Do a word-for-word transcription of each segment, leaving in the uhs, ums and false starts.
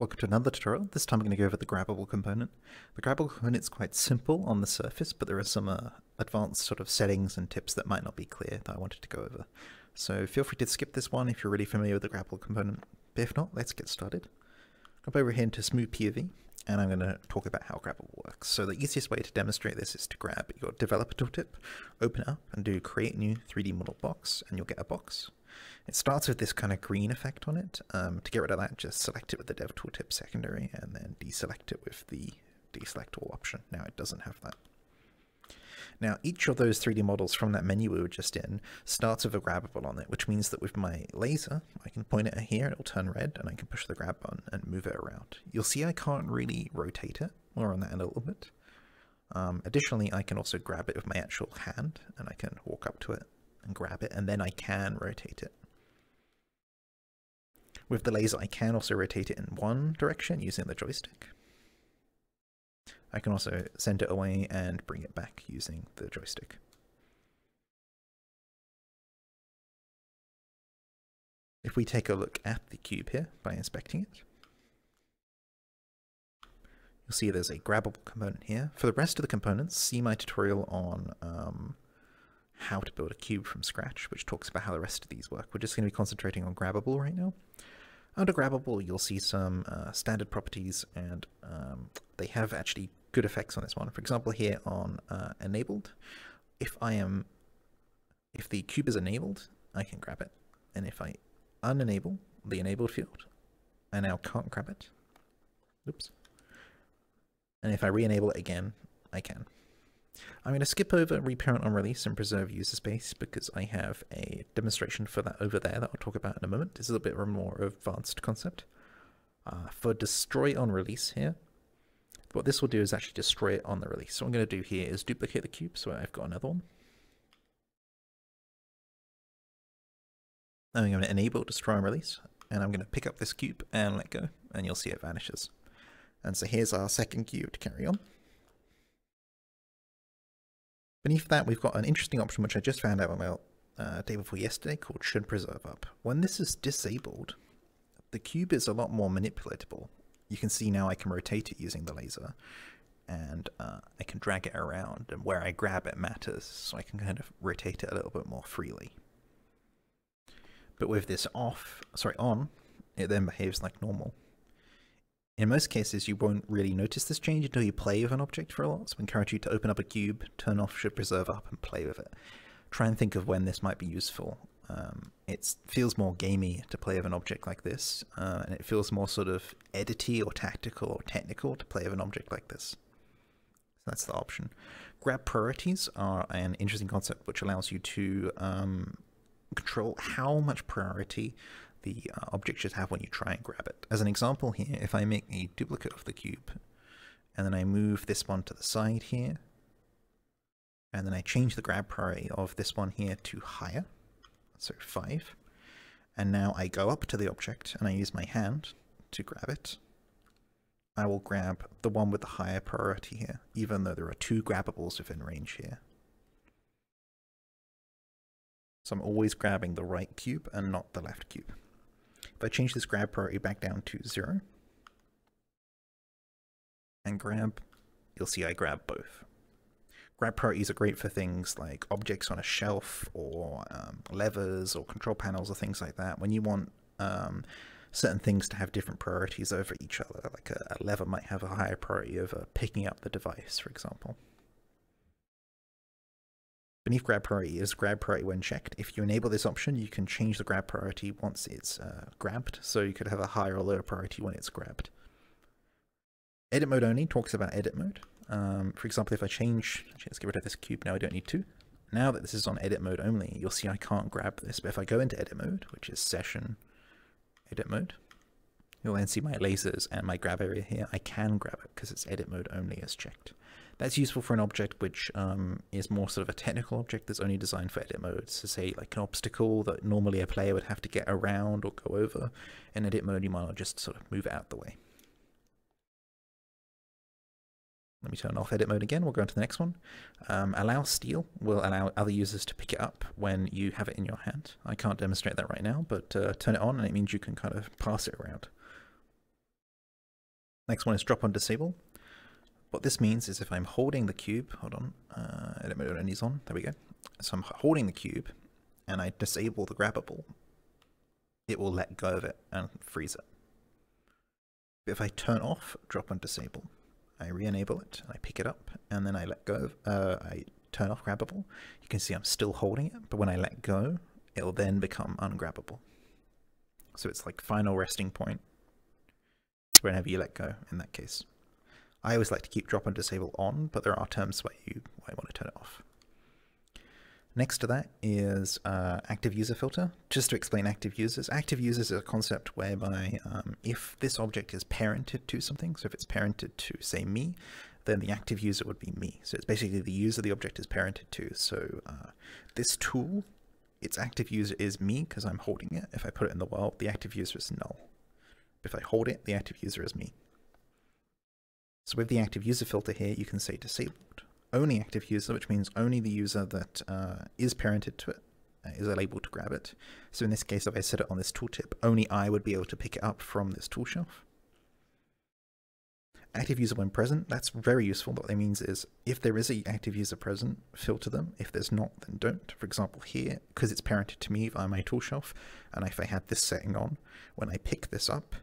Welcome to another tutorial. This time I'm going to go over the grabbable component. The grabbable component is quite simple on the surface, but there are some uh, advanced sort of settings and tips that might not be clear that I wanted to go over. So feel free to skip this one if you're really familiar with the grabbable component. But if not, let's get started. I'll go over here into Smooth P V, and I'm going to talk about how grabbable works. So the easiest way to demonstrate this is to grab your developer tooltip, open it up, and do create new three D model box, and you'll get a box. It starts with this kind of green effect on it. Um, to get rid of that, just select it with the dev tooltip secondary and then deselect it with the deselect all option. Now it doesn't have that. Now each of those three D models from that menu we were just in starts with a grabbable on it, which means that with my laser, I can point it here, it'll turn red, and I can push the grab button and move it around. You'll see I can't really rotate it. More on that in a little bit. Um, additionally, I can also grab it with my actual hand and I can walk up to it and grab it, and then I can rotate it. With the laser, I can also rotate it in one direction using the joystick. I can also send it away and bring it back using the joystick. If we take a look at the cube here by inspecting it, you'll see there's a grabbable component here. For the rest of the components, see my tutorial on um, how to build a cube from scratch, which talks about how the rest of these work. We're just going to be concentrating on grabbable right now. Under grabbable, you'll see some uh, standard properties, and um, they have actually good effects on this one. For example, here on uh, enabled, if I am, if the cube is enabled, I can grab it. And if I unenable the enabled field, I now can't grab it. Oops. And if I re-enable it again, I can. I'm going to skip over reparent on release and preserve user space because I have a demonstration for that over there that I'll talk about in a moment. This is a bit of a more advanced concept. Uh, for destroy on release here, what this will do is actually destroy it on the release. So what I'm going to do here is duplicate the cube, so I've got another one. And I'm going to enable destroy on release, and I'm going to pick up this cube and let go, and you'll see it vanishes. And so here's our second cube to carry on. Beneath that, we've got an interesting option which I just found out about uh, day before yesterday called Should Preserve Up. When this is disabled, the cube is a lot more manipulatable. You can see now I can rotate it using the laser, and uh, I can drag it around, and where I grab it matters, so I can kind of rotate it a little bit more freely. But with this off, sorry, on, it then behaves like normal. In most cases, you won't really notice this change until you play with an object for a lot, so I encourage you to open up a cube, turn off Should Preserve Up, and play with it. Try and think of when this might be useful. Um, it feels more gamey to play with an object like this, uh, and it feels more sort of edity or tactical or technical to play with an object like this. So that's the option. Grab priorities are an interesting concept which allows you to um, control how much priority the uh, object should have when you try and grab it. As an example here, if I make a duplicate of the cube, and then I move this one to the side here, and then I change the grab priority of this one here to higher, so five, and now I go up to the object and I use my hand to grab it, I will grab the one with the higher priority here, even though there are two grabbables within range here. So I'm always grabbing the right cube and not the left cube. If I change this grab priority back down to zero and grab, you'll see I grab both. Grab priorities are great for things like objects on a shelf or um, levers or control panels or things like that. When you want um, certain things to have different priorities over each other, like a, a lever might have a higher priority over picking up the device, for example. Beneath grab priority is grab priority when checked. If you enable this option, you can change the grab priority once it's uh, grabbed, so you could have a higher or lower priority when it's grabbed. Edit mode only talks about edit mode. Um, for example, if I change, actually, let's get rid of this cube now, I don't need to. Now that this is on edit mode only, you'll see I can't grab this, but if I go into edit mode, which is session edit mode, you'll then see my lasers and my grab area here. I can grab it because it's edit mode only as checked. That's useful for an object which um, is more sort of a technical object that's only designed for edit mode. So say like an obstacle that normally a player would have to get around or go over. In edit mode, you might just sort of move it out of the way. Let me turn off edit mode again. We'll go on to the next one. Um, allow steal will allow other users to pick it up when you have it in your hand. I can't demonstrate that right now, but uh, turn it on and it means you can kind of pass it around. Next one is drop on disable. What this means is if I'm holding the cube, hold on, uh, edit mode only is on, there we go. So I'm holding the cube and I disable the grabbable, it will let go of it and freeze it. But if I turn off drop on disable, I re-enable it, I pick it up, and then I let go, of, uh, I turn off grabbable, you can see I'm still holding it, but when I let go, it'll then become ungrabbable. So it's like final resting point whenever you let go in that case. I always like to keep drop and disable on, but there are terms where you might want to turn it off. Next to that is uh, active user filter. Just to explain active users, active users is a concept whereby um, if this object is parented to something, so if it's parented to, say, me, then the active user would be me. So it's basically the user the object is parented to. So uh, this tool, its active user is me because I'm holding it. If I put it in the world, the active user is null. If I hold it, the active user is me. So with the active user filter here, you can say disabled. Only active user, which means only the user that uh, is parented to it uh, is able to grab it. So in this case, if I set it on this tooltip, only I would be able to pick it up from this tool shelf. Active user when present, that's very useful. What that means is if there is an active user present, filter them. If there's not, then don't. For example, here, because it's parented to me via my tool shelf, and if I had this setting on, when I pick this up,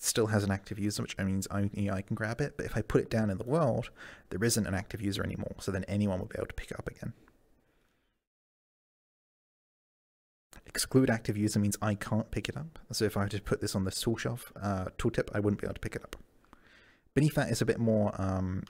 still has an active user, which means only I can grab it, but if I put it down in the world, there isn't an active user anymore, so then anyone will be able to pick it up again. Exclude active user means I can't pick it up, so if I were to put this on the tool shelf, uh, tooltip, I wouldn't be able to pick it up. Beneath that is a bit more um,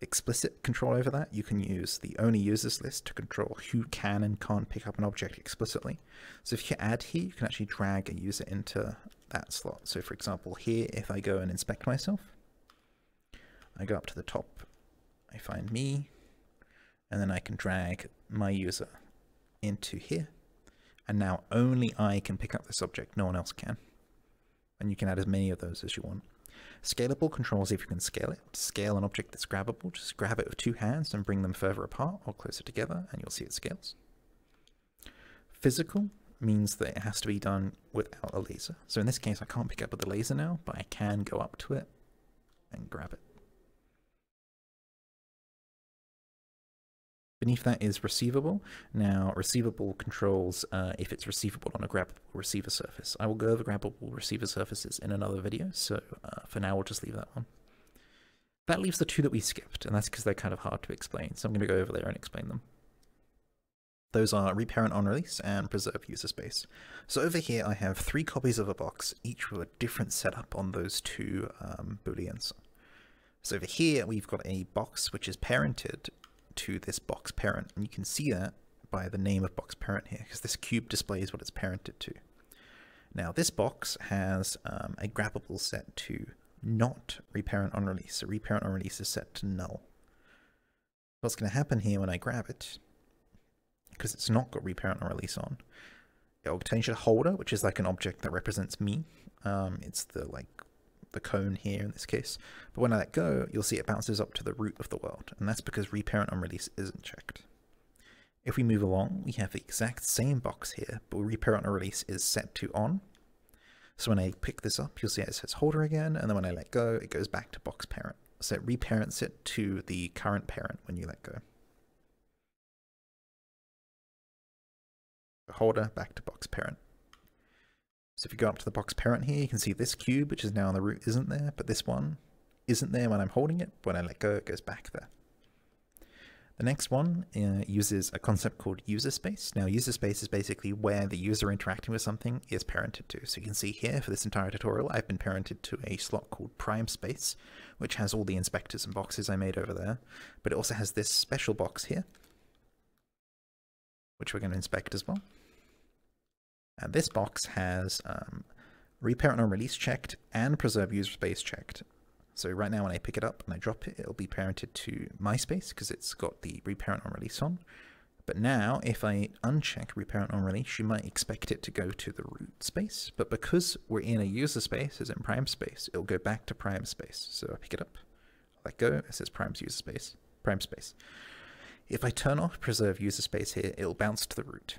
explicit control over that. You can use the only users list to control who can and can't pick up an object explicitly. So if you add here, you can actually drag a user into that slot. So for example, here, if I go and inspect myself, I go up to the top, I find me, and then I can drag my user into here. And now only I can pick up this object, no one else can. And you can add as many of those as you want. Scalable controls if you can scale it. To scale an object that's grabbable, just grab it with two hands and bring them further apart or closer together, and you'll see it scales. Physical means that it has to be done without a laser. So in this case, I can't pick up with the laser now, but I can go up to it and grab it. Beneath that is receivable. Now, receivable controls uh, if it's receivable on a grabbable receiver surface. I will go over grabbable receiver surfaces in another video, so uh, for now we'll just leave that one. That leaves the two that we skipped, and that's because they're kind of hard to explain, so I'm going to go over there and explain them. Those are reparent on release and preserve user space. So over here I have three copies of a box, each with a different setup on those two um, booleans. So over here we've got a box which is parented to this box parent, and you can see that by the name of box parent here, because this cube displays what it's parented to. Now this box has um, a grabbable set to not reparent on release, so reparent on release is set to null. What's going to happen here when I grab it, because it's not got reparent on release on, it will change to holder, which is like an object that represents me. Um, it's the like the cone here in this case, but when I let go, you'll see it bounces up to the root of the world, and that's because reparent on release isn't checked. If we move along, we have the exact same box here, but reparent on release is set to on. So when I pick this up, you'll see it says holder again, and then when I let go, it goes back to box parent. So it reparents it to the current parent when you let go. Holder back to box parent. So if you go up to the box parent here, you can see this cube, which is now on the root, isn't there, but this one isn't there when I'm holding it. When I let go, it goes back there. The next one uh, uses a concept called user space. Now user space is basically where the user interacting with something is parented to. So you can see here for this entire tutorial, I've been parented to a slot called prime space, which has all the inspectors and boxes I made over there, but it also has this special box here, which we're going to inspect as well. And this box has um, reparent on release checked and preserve user space checked. So right now when I pick it up and I drop it, it'll be parented to my space because it's got the reparent on release on. But now if I uncheck reparent on release, you might expect it to go to the root space, but because we're in a user space, as in prime space, it'll go back to prime space. So I pick it up, let go, it says prime's user space, prime space. If I turn off preserve user space here, it'll bounce to the root.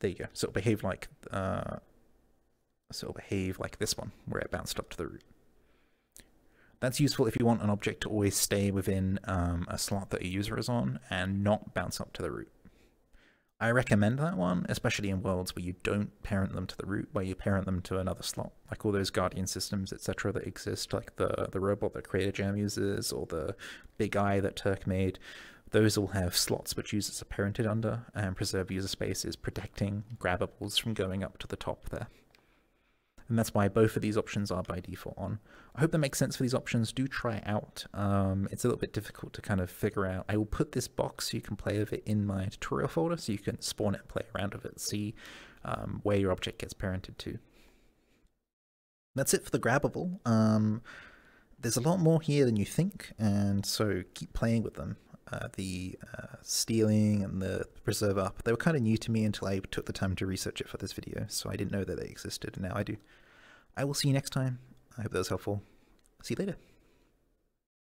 There you go. So it'll behave like uh, So it'll behave like this one, where it bounced up to the root. That's useful if you want an object to always stay within um, a slot that a user is on and not bounce up to the root. I recommend that one, especially in worlds where you don't parent them to the root, where you parent them to another slot, like all those Guardian systems, et cetera that exist, like the, the robot that Creator Jam uses, or the big eye that Turk made. Those all have slots which users are parented under, and Preserve User Space is protecting grabbables from going up to the top there. And that's why both of these options are by default on. I hope that makes sense for these options. Do try it out. Um, it's a little bit difficult to kind of figure out. I will put this box so you can play with it in my tutorial folder, so you can spawn it and play around with it, see um, where your object gets parented to. That's it for the grabbable. Um, there's a lot more here than you think, and so keep playing with them. Uh, the uh, stealing and the preserve up, they were kind of new to me until I took the time to research it for this video, so I didn't know that they existed, and now I do. I will see you next time. I hope that was helpful. See you later.